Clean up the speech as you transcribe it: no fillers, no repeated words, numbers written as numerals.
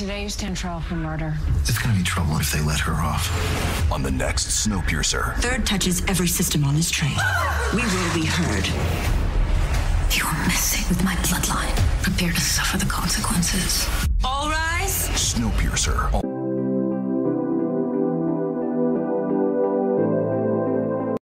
today you stand trial for murder. It's gonna be trouble if they let her off. On the next Snowpiercer. Third touches every system on his train. We will be heard. You're messing with my bloodline. Prepare to suffer the consequences. All rise. Snowpiercer.